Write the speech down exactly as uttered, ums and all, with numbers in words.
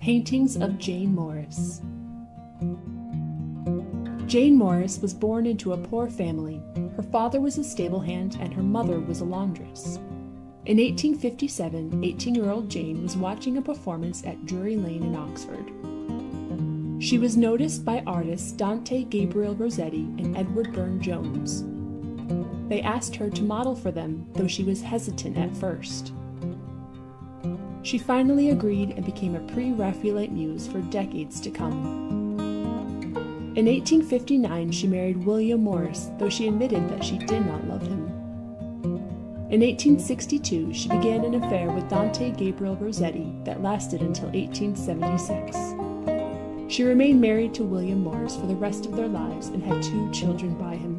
Paintings of Jane Morris. Jane Morris was born into a poor family. Her father was a stablehand and her mother was a laundress. In eighteen fifty-seven, eighteen-year-old Jane was watching a performance at Drury Lane in Oxford. She was noticed by artists Dante Gabriel Rossetti and Edward Burne-Jones. They asked her to model for them, though she was hesitant at first. She finally agreed and became a Pre-Raphaelite muse for decades to come. In eighteen fifty-nine, she married William Morris, though she admitted that she did not love him. In eighteen sixty-two, she began an affair with Dante Gabriel Rossetti that lasted until eighteen seventy-six. She remained married to William Morris for the rest of their lives and had two children by him.